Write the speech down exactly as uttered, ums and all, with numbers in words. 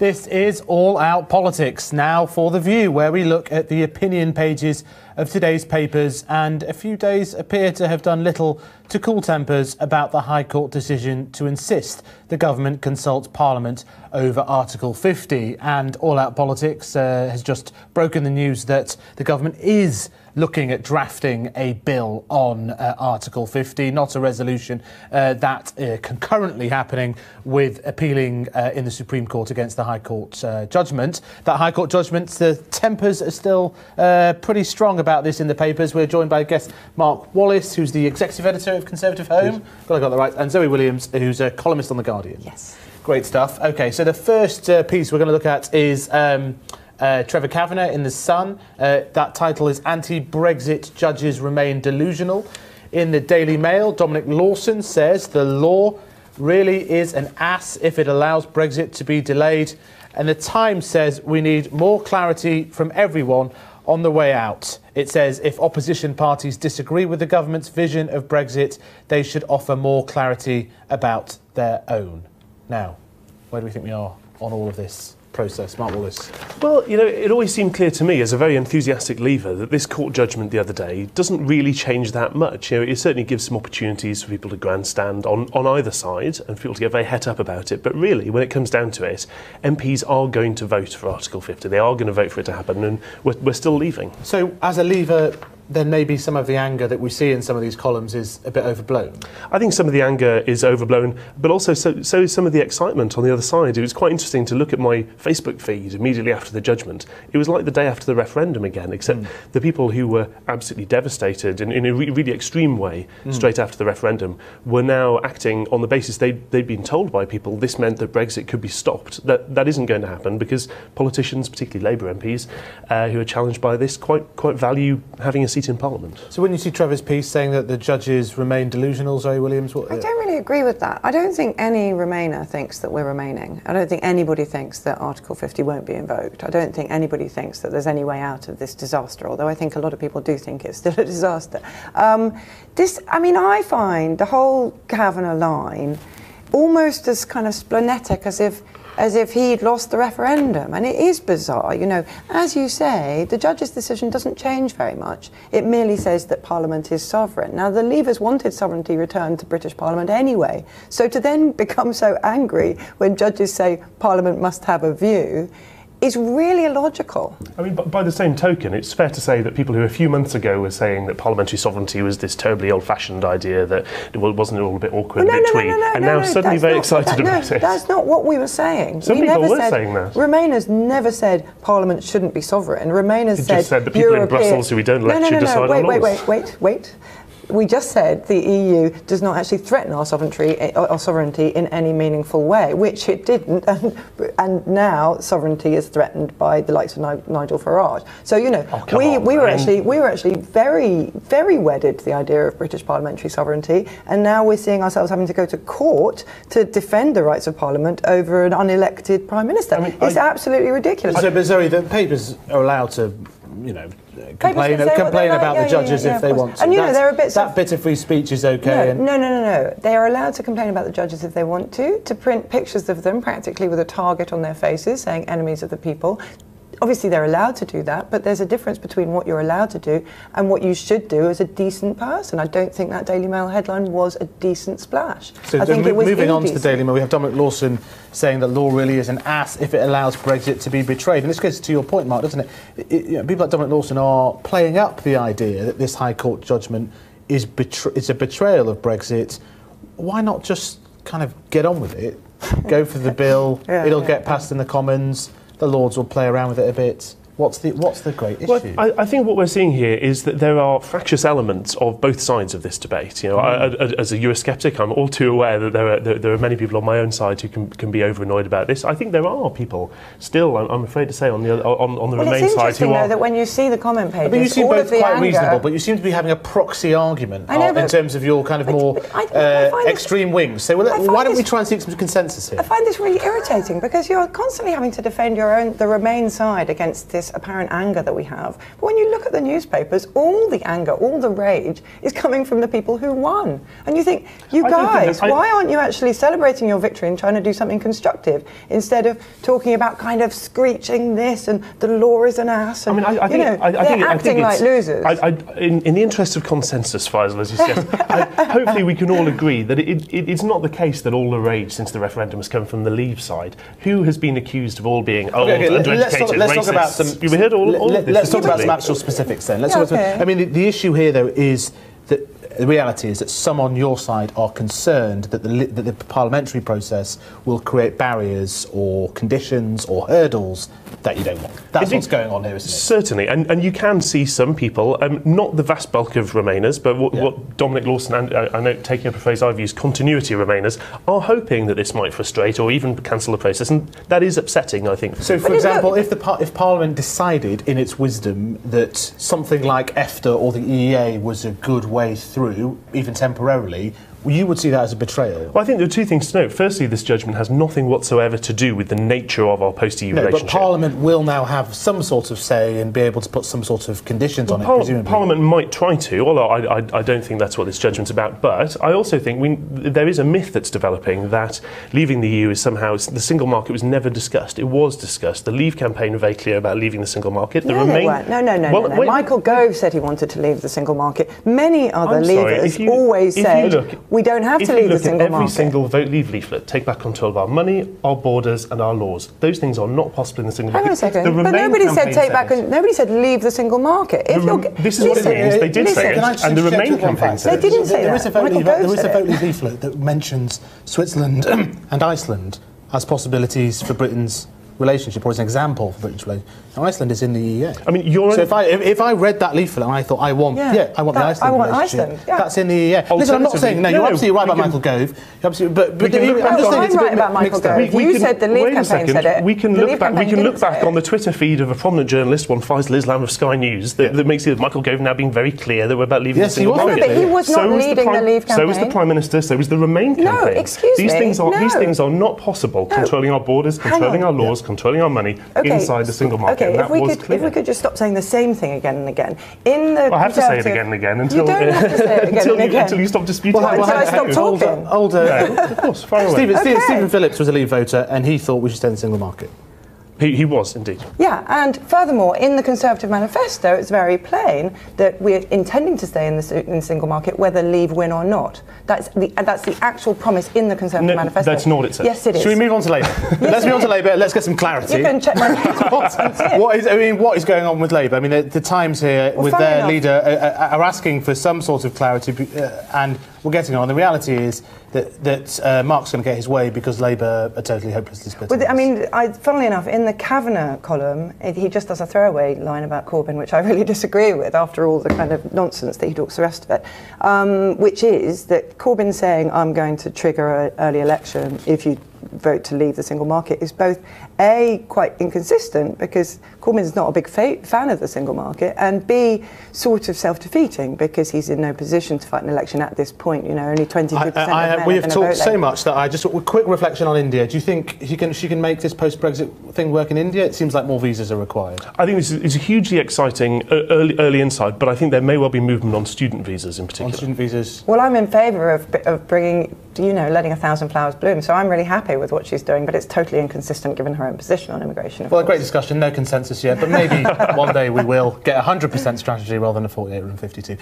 This is All Out Politics, now for The View, where we look at the opinion pages of today's papers, and a few days appear to have done little to cool tempers about the High Court decision to insist the government consult Parliament over Article fifty. And All Out Politics uh, has just broken the news that the government is looking at drafting a bill on uh, Article fifty, not a resolution, uh, that uh, concurrently happening with appealing uh, in the Supreme Court against the High Court uh, judgment. That High Court judgment, the tempers are still uh, pretty strong about this in the papers. We're joined by guest Mark Wallace, who's the executive editor of ConservativeHome. Glad I got that right. And Zoe Williams, who's a columnist on The Guardian. Yes. Great stuff. OK, so the first uh, piece we're going to look at is... Um, Uh, Trevor Kavanagh in The Sun. Uh, that title is Anti-Brexit Judges Remain Delusional. In the Daily Mail, Dominic Lawson says the law really is an ass if it allows Brexit to be delayed. And The Times says we need more clarity from everyone on the way out. It says if opposition parties disagree with the government's vision of Brexit, they should offer more clarity about their own. Now, where do we think we are on all of this process, Mark Wallace? Well, you know, it always seemed clear to me as a very enthusiastic leaver that this court judgment the other day doesn't really change that much. You know, it certainly gives some opportunities for people to grandstand on, on either side and for people to get very het up about it. But really, when it comes down to it, M Ps are going to vote for Article fifty. They are going to vote for it to happen, and we're, we're still leaving. So, as a leaver, then maybe some of the anger that we see in some of these columns is a bit overblown. I think some of the anger is overblown, but also so, so is some of the excitement on the other side. It was quite interesting to look at my Facebook feed immediately after the judgment. It was like the day after the referendum again, except mm. the people who were absolutely devastated in, in a re really extreme way mm. straight after the referendum were now acting on the basis they'd, they'd been told by people this meant that Brexit could be stopped. That, that isn't going to happen because politicians, particularly Labour M Ps, uh, who are challenged by this, quite, quite value having a seat in Parliament. So when you see Trevor's piece saying that the judges remain delusional, Zoe Williams, what... I don't really agree with that. I don't think any Remainer thinks that we're remaining. I don't think anybody thinks that Article fifty won't be invoked. I don't think anybody thinks that there's any way out of this disaster, although I think a lot of people do think it's still a disaster. Um, this, I mean, I find the whole Kavanagh line almost as kind of splenetic as if as if he'd lost the referendum. And it is bizarre, you know. As you say, the judge's decision doesn't change very much. It merely says that Parliament is sovereign. Now, the Leavers wanted sovereignty returned to British Parliament anyway. So to then become so angry when judges say Parliament must have a view is really illogical. I mean, by the same token, it's fair to say that people who a few months ago were saying that parliamentary sovereignty was this terribly old-fashioned idea that it wasn't all a bit awkward well, no, and a bit no, twee, no, no, and no, now no, suddenly very excited that, about no, it. That's not what we were saying. Some we people never were said, saying that. Remainers never said Parliament shouldn't be sovereign. Remainers said... just said the people European... in Brussels who we don't let no, no, no, decide no, wait, on wait, laws. Wait, wait, wait, wait. We just said the E U does not actually threaten our sovereignty, our sovereignty in any meaningful way, which it didn't, and, and now sovereignty is threatened by the likes of Nigel Farage. So you know, oh, we, on, we were actually we were actually very very wedded to the idea of British parliamentary sovereignty, and now we're seeing ourselves having to go to court to defend the rights of Parliament over an unelected Prime Minister. I mean, it's I, absolutely ridiculous. So, but Zoe, the papers are allowed to, you know, complain, complain about the judges if they want to. And you know, they're a bit... that bit of free speech is okay. No, no, no, no. They are allowed to complain about the judges if they want to, to print pictures of them practically with a target on their faces saying enemies of the people. Obviously, they're allowed to do that, but there's a difference between what you're allowed to do and what you should do as a decent person. I don't think that Daily Mail headline was a decent splash. So I think it was moving on to the Daily Mail, we have Dominic Lawson saying that law really is an ass if it allows Brexit to be betrayed. And this goes to your point, Mark, doesn't it? It you know, people like Dominic Lawson are playing up the idea that this High Court judgment is betra it's a betrayal of Brexit. Why not just kind of get on with it, go for the bill, yeah, it'll yeah, get passed yeah. in the Commons... the Lords will play around with it a bit. What's the, what's the great issue? Well, I, I think what we're seeing here is that there are fractious elements of both sides of this debate. You know, mm. I, I, as a Eurosceptic, I'm all too aware that there are, there, there are many people on my own side who can, can be over-annoyed about this. I think there are people still, I'm, I'm afraid to say, on the, on, on the well, Remain side who are... Well, it's interesting, though, that when you see the comment pages, I mean, you seem all both of the quite anger, reasonable, but you seem to be having a proxy argument know, uh, in terms of your kind of more I, I, I uh, extreme this, wings. So well, why don't this, we try and seek some consensus here? I find this really irritating, because you're constantly having to defend your own, the Remain side against this this apparent anger that we have. But when you look at the newspapers, all the anger, all the rage is coming from the people who won. And you think, you I guys, think I... why aren't you actually celebrating your victory and trying to do something constructive instead of talking about kind of screeching this and the law is an ass? And, I mean, I, I think, you know, I, I think acting I think like losers. I, I, in, in the interest of consensus, Faisal, as you suggest, I, hopefully we can all agree that it, it, it's not the case that all the rage since the referendum has come from the Leave side. Who has been accused of all being old, okay, okay, undereducated, let's talk, let's racists? Talk about some, you heard all, all let, this let's talk about some actual specifics then. Let's yeah, talk okay. about, I mean, the, the issue here, though, is that the reality is that some on your side are concerned that the, that the parliamentary process will create barriers or conditions or hurdles that you don't want. That's it, what's going on here, isn't it? Certainly, and, and you can see some people, um, not the vast bulk of Remainers, but what, yeah. what Dominic Lawson, and uh, I know taking up a phrase I've used, continuity Remainers, are hoping that this might frustrate or even cancel the process, and that is upsetting, I think. So, for example, if, the par if Parliament decided in its wisdom that something like EFTA or the E E A was a good way through, even temporarily, you would see that as a betrayal. Well, I think there are two things to note. Firstly, this judgment has nothing whatsoever to do with the nature of our post-E U no, relationship. But Parliament will now have some sort of say and be able to put some sort of conditions well, on it, presumably. Parliament might try to, although I, I, I don't think that's what this judgment's about. But I also think we, there is a myth that's developing that leaving the E U is somehow... The single market was never discussed. It was discussed. The Leave campaign were very clear about leaving the single market. The no, Remain... No, no, no, well, no, no. Michael Gove said he wanted to leave the single market. Many other I'm Leavers sorry, you, always said... We don't have if to leave the single market. Every single vote leave leaflet, take back control of our money, our borders, and our laws. Those things are not possible in the single Hang market. Hang on a second. The but nobody said take said back. It. Nobody said leave the single market. If the this is listen, what it means. They did listen, say it, and the Remain campaign said it. They didn't say there that. Is leave, there is a vote leave leaflet that mentions Switzerland and Iceland as possibilities for Britain's relationship, or as an example for Britain's relationship. Now, Iceland is in the E E A. I mean, you're so if I if, if I read that leaflet and I thought I want yeah, yeah I want that, the Iceland I want relationship. Iceland, yeah. That's in the E E A. Listen, I'm not saying no. You're no, absolutely right about can, Michael Gove. You're absolutely, but but you, I'm just saying it's right about Michael Gove. You can, said the Leave campaign second, said it. We can the look back. We can look back on the Twitter feed of a prominent journalist, one Faisal Islam of Sky News, that, yeah. that makes it Michael Gove now being very clear that we're about leaving. Yes, the single market. But he was not leading the Leave campaign. So was the Prime Minister. So was the Remain campaign. No, excuse me. These things are these things are not possible. Controlling our borders, controlling our laws, controlling our money inside the single market. Okay, if we, could, if we could just stop saying the same thing again and again. In the well, I have to say it again and again until you, don't have to say it again until, and again. You until you stop disputing. Well, well, until I, I stop talking. Older, no, of course, far away. Stephen, okay. Stephen Phillips was a Leave voter, and he thought we should stay in the single market. He, he was, indeed. Yeah, and furthermore, in the Conservative manifesto, it's very plain that we're intending to stay in the, in the single market, whether Leave win or not. That's the, that's the actual promise in the Conservative no, manifesto. That's not what it says. Yes, it is. Should we move on to Labour? yes, let's move is. on to Labour. Let's get some clarity. You can check my what, what is I mean, what is going on with Labour? I mean, the, the Times here, well, with their enough. leader, uh, are asking for some sort of clarity, uh, and we're getting on. The reality is that, that uh, Mark's going to get his way because Labour are totally hopelessly split. Well, I mean, I, funnily enough, in the Kavanagh column, it, he just does a throwaway line about Corbyn, which I really disagree with after all the kind of nonsense that he talks the rest of it, um, which is that Corbyn saying, I'm going to trigger an early election if you vote to leave the single market is both A, quite inconsistent because Corbyn's not a big fa fan of the single market, and B, sort of self-defeating because he's in no position to fight an election at this point. You know, only twenty-two percent of men are going to vote. We have talked so much that I just, a quick reflection on India. Do you think she can, she can make this post-Brexit thing work in India? It seems like more visas are required. I think this is, it's a hugely exciting early, early insight, but I think there may well be movement on student visas in particular. On student visas. Well, I'm in favour of, of bringing, you know, letting a thousand flowers bloom, so I'm really happy with what she's doing, but it's totally inconsistent given her own position on immigration. Well, course. A great discussion, no consensus yet, but maybe one day we will get a one hundred percent strategy rather than a forty-eight and fifty-two.